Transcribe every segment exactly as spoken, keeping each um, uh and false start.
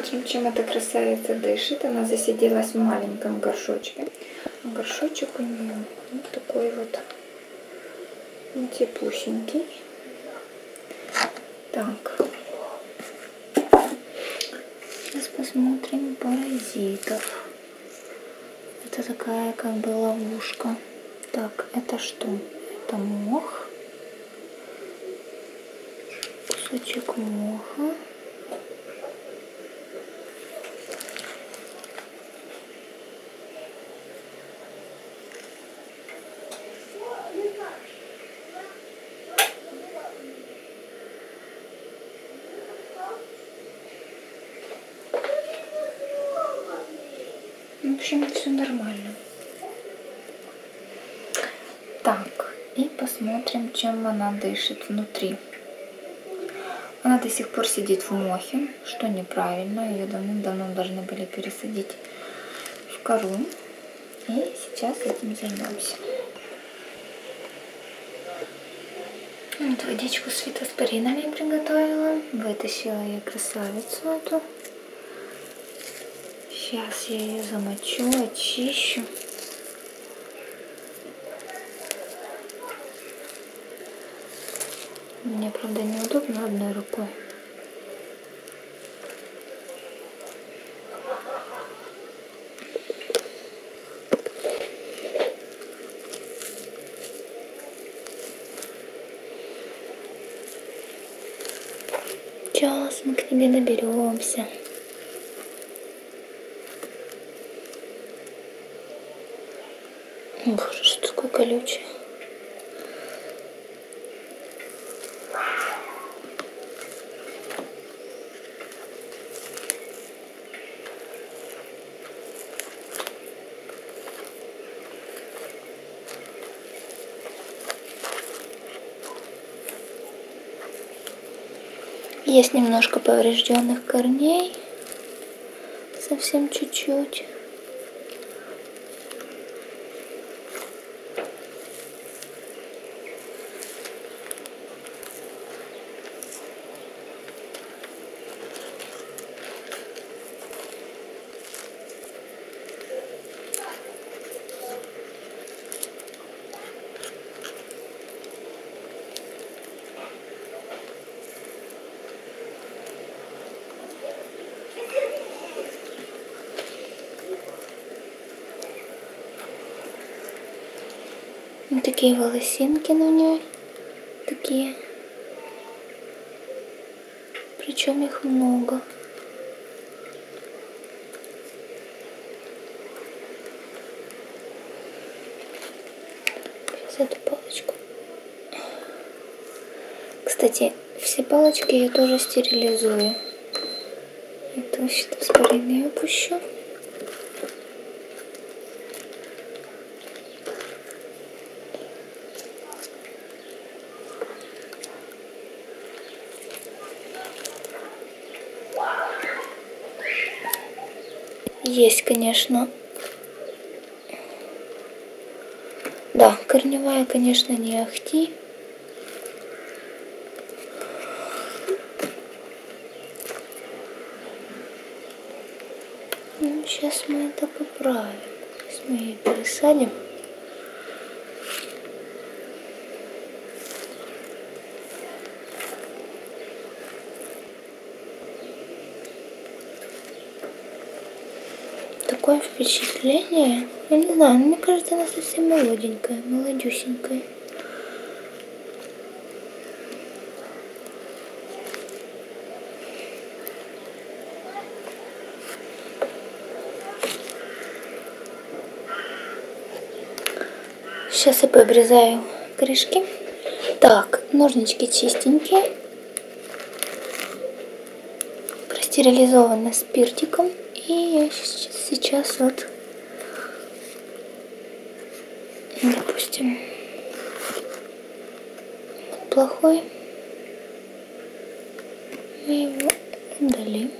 Посмотрим, чем эта красавица дышит. Она засиделась в маленьком горшочке. А горшочек у нее вот такой вот теплюсенький. Так. Сейчас посмотрим паразитов. Это такая как бы ловушка. Так, это что? Это мох. Кусочек моха. В общем, все нормально. Так, и посмотрим, чем она дышит внутри. Она до сих пор сидит в мохе, что неправильно. Ее давным-давно должны были пересадить в кору. И сейчас этим займемся. Вот водичку с фитоспоринами приготовила. Вытащила я красавицу эту. Сейчас я ее замочу, очищу. Мне, правда, неудобно одной рукой. Сейчас мы к тебе доберемся. Ох, что такое колючее. Есть немножко поврежденных корней, совсем чуть-чуть. Вот такие волосинки на ней, такие, причем их много. Сейчас эту палочку. Кстати, все палочки я тоже стерилизую. Эту фитоспорин я опущу. Есть, конечно, да, корневая, конечно, не ахти. Ну, сейчас мы это поправим. Сейчас мы ее пересадим. Такое впечатление, я не знаю, мне кажется, она совсем молоденькая, молодюсенькая. Сейчас я пообрезаю крышки. Так, ножнички чистенькие, простерилизованы спиртиком. И я сейчас вот, допустим, плохой, мы его удалим.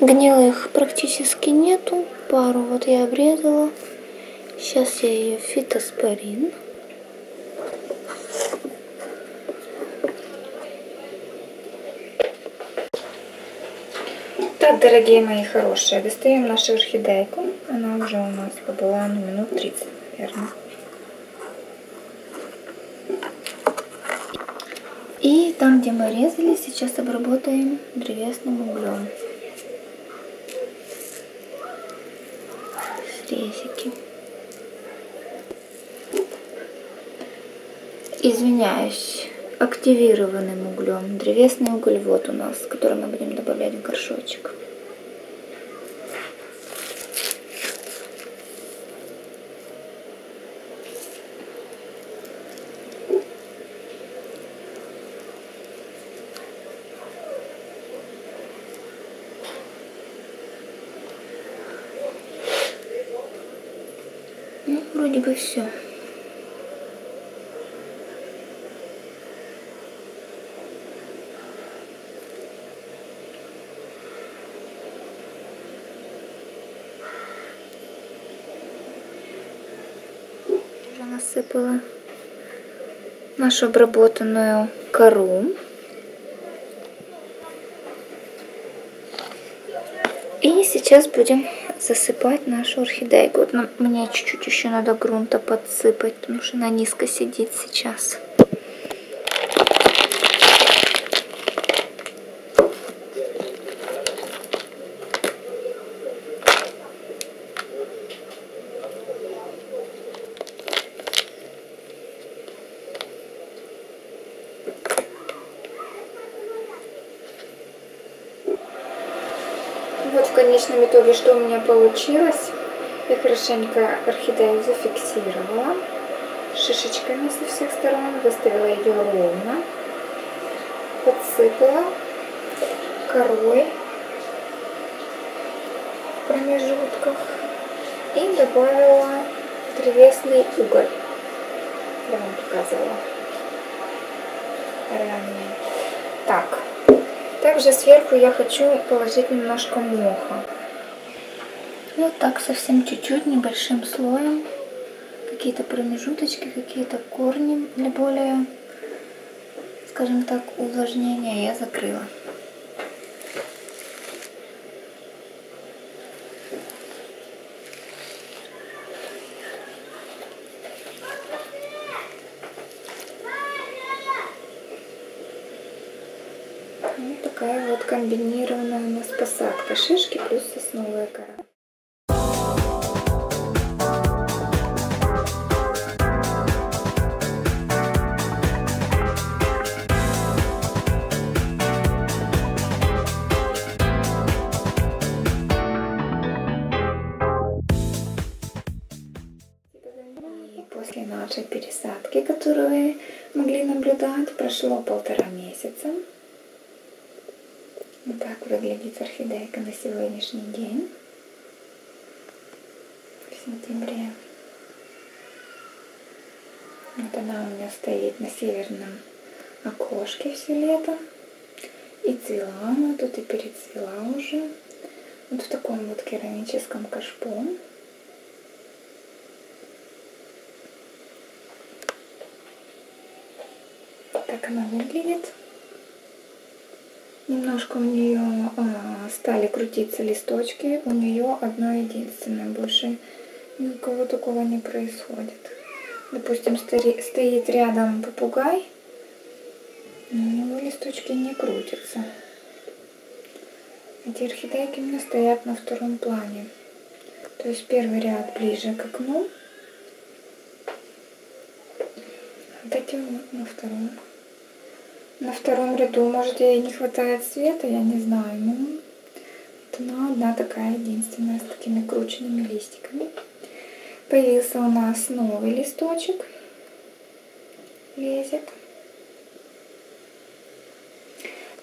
Гнилых практически нету. Пару вот я обрезала. Сейчас я ее фитоспорин. Так, дорогие мои хорошие, достаем нашу орхидейку. Она уже у нас побыла ну, минут тридцать, наверное. И там, где мы резали, сейчас обработаем древесным углем. Срезики. Извиняюсь, активированным углем. Древесный уголь вот у нас, который мы будем добавлять в горшочек. Ну, вроде бы все. Уже насыпала нашу обработанную кору. И сейчас будем засыпать нашу орхидейку. Вот нам, мне чуть-чуть еще надо грунта подсыпать, потому что она низко сидит сейчас. Вот в конечном итоге, что у меня получилось. Я хорошенько орхидею зафиксировала шишечками со всех сторон, выставила ее ровно, подсыпала корой в промежутках и добавила древесный уголь. Я вам показывала ранее. Так. Также сверху я хочу положить немножко моха. Вот так, совсем чуть-чуть, небольшим слоем. Какие-то промежуточки, какие-то корни для более, скажем так, увлажнения я закрыла. Вот такая вот комбинированная у нас посадка. Шишки плюс сосновая кора. И после нашей пересадки, которую вы могли наблюдать, прошло полтора месяца. Вот так выглядит орхидейка на сегодняшний день, в сентябре. Вот она у меня стоит на северном окошке все лето. И цвела она тут, и перецвела уже. Вот в таком вот керамическом кашпо. Так она выглядит. Немножко у нее а, стали крутиться листочки, у нее одно единственное, больше никого такого не происходит. Допустим, стоит рядом попугай, но у него листочки не крутятся. Эти орхидейки у меня стоят на втором плане. То есть первый ряд ближе к окну, вот эти вот на втором. На втором ряду, может, ей не хватает света, я не знаю, но вот она одна такая единственная, с такими крученными листиками. Появился у нас новый листочек, лезет.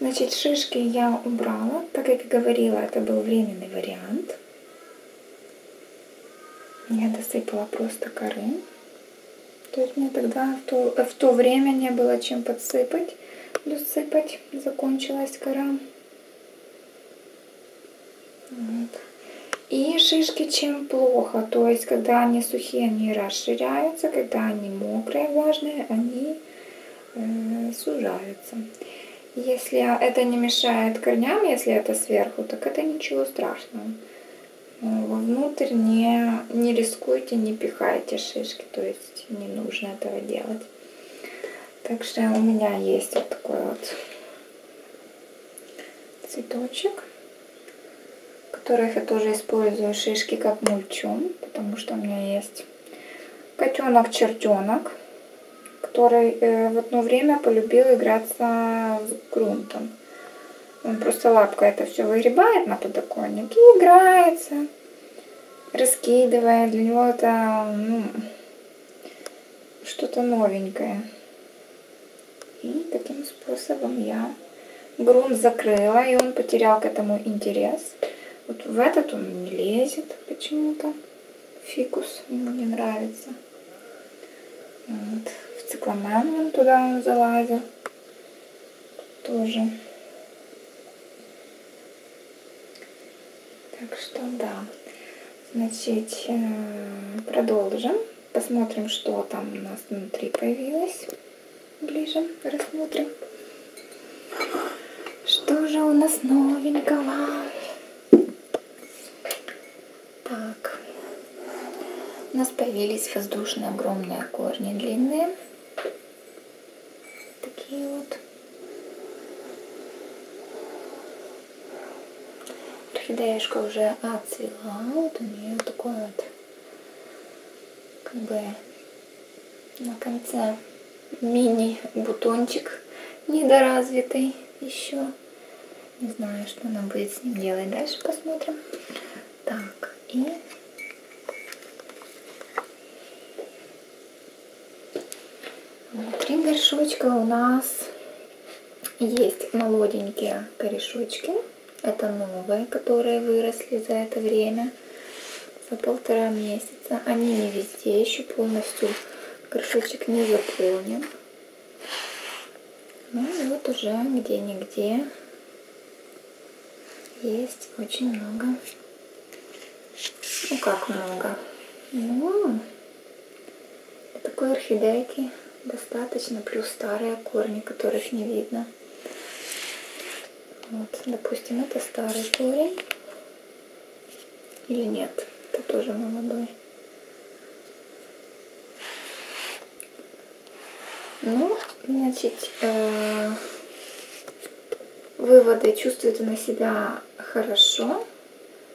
Значит, шишки я убрала, так как и говорила, это был временный вариант. Я досыпала просто коры. То есть мне тогда в то, в то время не было чем подсыпать. Досыпать закончилась кора. И шишки чем плохо, то есть когда они сухие, они расширяются, когда они мокрые, влажные, они э, сужаются. Если это не мешает корням, если это сверху, так это ничего страшного. Вовнутрь не, не рискуйте, не пихайте шишки, то есть не нужно этого делать. Так что у меня есть вот такой вот цветочек, которых я тоже использую шишки как мульчу, потому что у меня есть котенок-чертенок, который в одно время полюбил играться с грунтом. Он просто лапкой это все выгребает на подоконник и играется, раскидывая. Для него это ну, что-то новенькое. И таким способом я грунт закрыла, и он потерял к этому интерес. Вот в этот он не лезет почему-то. Фикус ему не нравится. Вот. В цикламен туда он залазил. Тоже. Так что да. Значит, продолжим. Посмотрим, что там у нас внутри появилось. Ближе рассмотрим. Что же у нас новенького? Так, у нас появились воздушные огромные корни, длинные, такие вот. Орхидеюшка уже отцвела, вот у нее такой вот, как бы на конце мини-бутончик недоразвитый еще. Не знаю, что она будет с ним делать, дальше посмотрим. Так. И внутри горшочка у нас есть молоденькие корешочки. Это новые, которые выросли за это время, за полтора месяца. Они не везде, еще полностью горшочек не заполнен. Ну и вот уже где-нигде есть очень много. Ну как много? Ну, для такой орхидейки достаточно, плюс старые корни, которых не видно. Вот, допустим, это старый корень. Или нет, это тоже молодой. Ну, значит, э-э- выводы: чувствует она себя хорошо.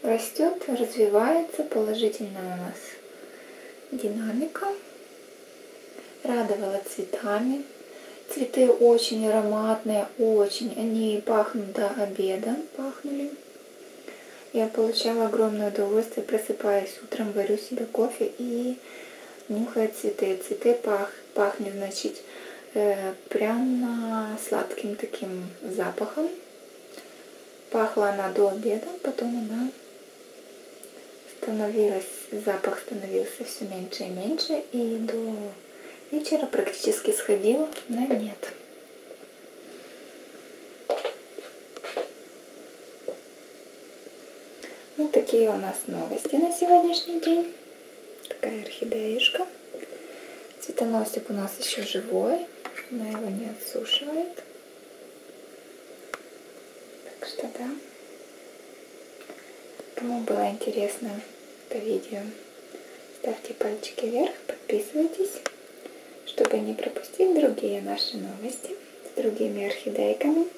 Растет, развивается, положительная у нас динамика. Радовала цветами. Цветы очень ароматные, очень. Они пахнут до обеда, пахнули. Я получала огромное удовольствие, просыпаясь утром, варю себе кофе и нюхаю цветы. Цветы пах, пахнет, значит, э, прямо сладким таким запахом. Пахла она до обеда, потом она становилась, запах становился все меньше и меньше, и до вечера практически сходила на нет. Вот такие у нас новости на сегодняшний день. Такая орхидеюшка. Цветоносик у нас еще живой, она его не отсушивает. Так что да. Кому было интересно это видео, ставьте пальчики вверх, подписывайтесь, чтобы не пропустить другие наши новости с другими орхидейками.